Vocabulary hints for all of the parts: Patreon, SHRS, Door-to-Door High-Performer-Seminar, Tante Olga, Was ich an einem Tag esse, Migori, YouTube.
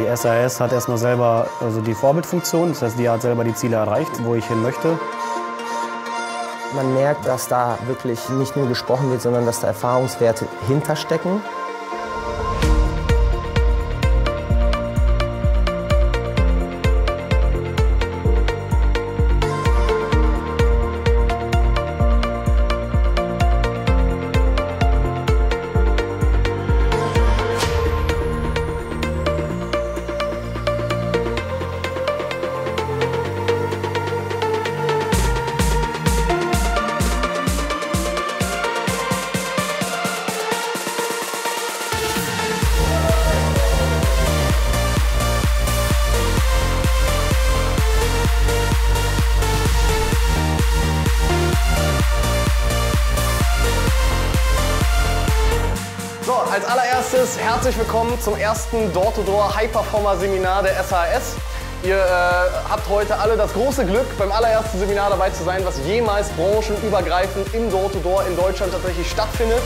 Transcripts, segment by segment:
Die SHRS hat erstmal selber also die Vorbildfunktion, das heißt, die hat selber die Ziele erreicht, wo ich hin möchte. Man merkt, dass da wirklich nicht nur gesprochen wird, sondern dass da Erfahrungswerte hinterstecken. Als allererstes herzlich willkommen zum ersten Door-to-Door High-Performer-Seminar der SHRS. Ihr habt heute alle das große Glück, beim allerersten Seminar dabei zu sein, was jemals branchenübergreifend im Door-to-Door in Deutschland tatsächlich stattfindet.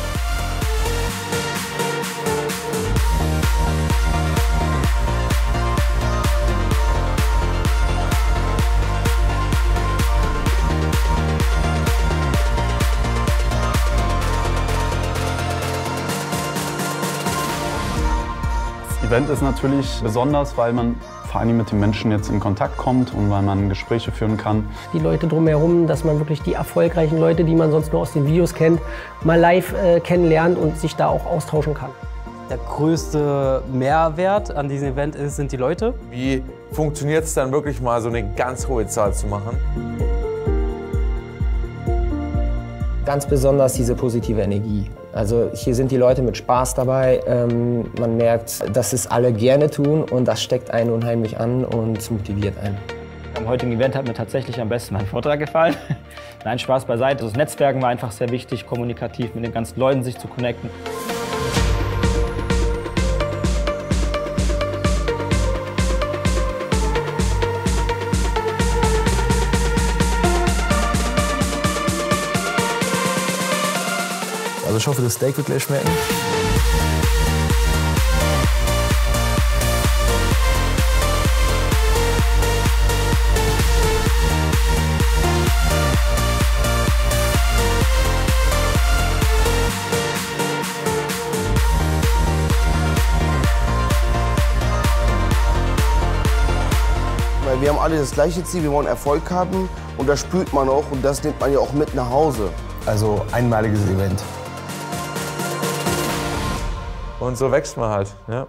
Das Event ist natürlich besonders, weil man vor allem mit den Menschen jetzt in Kontakt kommt und weil man Gespräche führen kann. Die Leute drumherum, dass man wirklich die erfolgreichen Leute, die man sonst nur aus den Videos kennt, mal live kennenlernt und sich da auch austauschen kann. Der größte Mehrwert an diesem Event sind die Leute. Wie funktioniert es dann wirklich mal, so eine ganz hohe Zahl zu machen? Ganz besonders diese positive Energie. Also hier sind die Leute mit Spaß dabei, man merkt, dass es alle gerne tun und das steckt einen unheimlich an und motiviert einen. Am heutigen Event hat mir tatsächlich am besten mein Vortrag gefallen. Nein, Spaß beiseite. Also das Netzwerken war einfach sehr wichtig, kommunikativ mit den ganzen Leuten sich zu connecten. Also ich hoffe, das Steak wird gleich schmecken. Weil wir haben alle das gleiche Ziel, wir wollen Erfolg haben und das spürt man auch und das nimmt man ja auch mit nach Hause. Also einmaliges Event. Und so wächst man halt, ja.